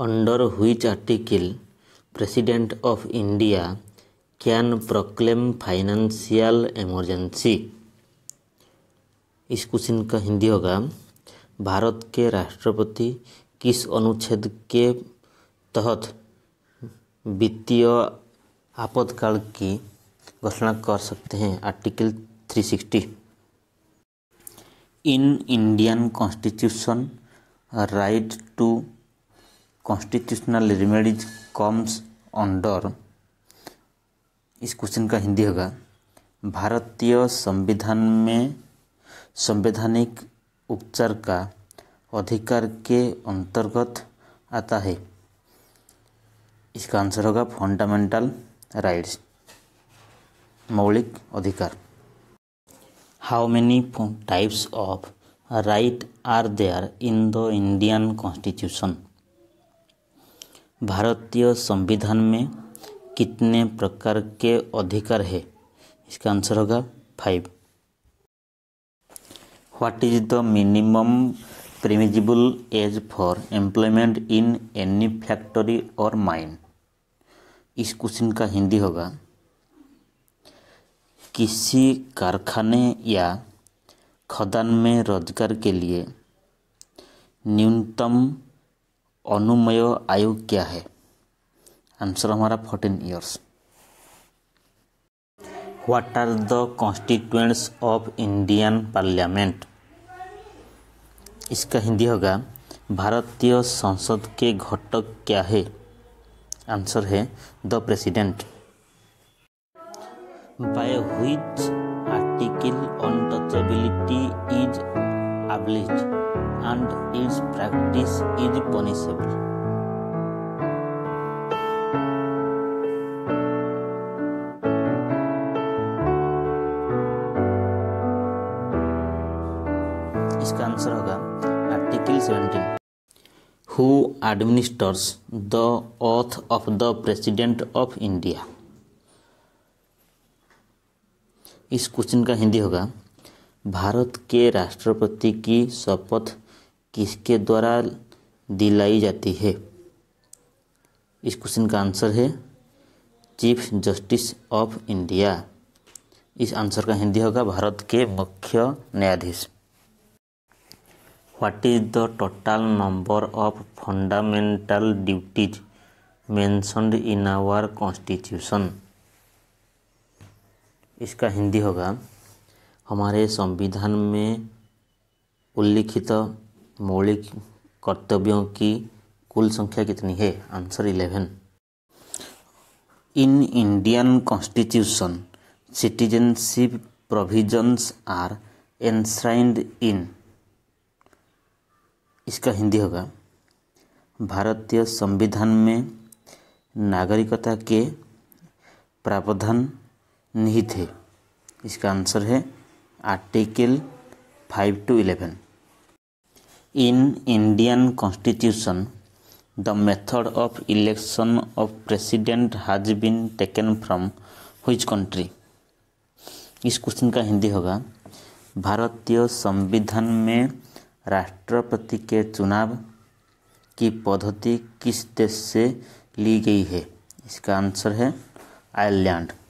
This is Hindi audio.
under which article President of India can proclaim financial emergency? इस क्वेश्चन का हिंदी होगा, भारत के राष्ट्रपति किस अनुच्छेद के तहत वित्तीय आपातकाल की घोषणा कर सकते हैं? Article 360। In Indian constitution right to constitutional remedies comes under. इस क्वेश्चन का हिंदी होगा, भारतीय संविधान में संवैधानिक उपचार का अधिकार के अंतर्गत आता है। इसका आंसर होगा फंडामेंटल राइट्स, मौलिक अधिकार। How many types of right are there in the Indian constitution? भारतीय संविधान में कितने प्रकार के अधिकार है? इसका आंसर होगा 5। What is the minimum permissible age for employment in any factory or mine? इस क्वेश्चन का हिंदी होगा, किसी कारखाने या खदान में रोजगार के लिए न्यूनतम अनुमेय आयु क्या है? आंसर हमारा 14 years। What are the constituents of Indian Parliament? इसका हिंदी होगा, भारतीय संसद के घटक क्या है? आंसर है the president. By which article untouchability is abolished and its practice is punishable? इसका आंसर होगा article 17। Who administers the oath of the president of India? इस क्वेश्चन का हिंदी होगा, भारत के राष्ट्रपति की शपथ किसके द्वारा दिलाई जाती है? इस क्वेश्चन का आंसर है चीफ जस्टिस ऑफ इंडिया। इस आंसर का हिंदी होगा, भारत के मुख्य न्यायाधीश। What is the total number of fundamental duties mentioned in our constitution? इसका हिंदी होगा, हमारे संविधान में उल्लिखित मौलिक कर्तव्यों की कुल संख्या कितनी है? Answer 11। In Indian constitution citizenship provisions are enshrined in. इसका हिंदी होगा, भारतीय संविधान में नागरिकता के प्रावधान निहित है। इसका आंसर है article 5 to 11। In Indian constitution the method of election of president has been taken from which country? इस क्वेश्चन का हिंदी होगा, भारतीय संविधान में राष्ट्रपति के चुनाव की पद्धति किस देश से ली गई है? इसका आंसर है आयरलैंड।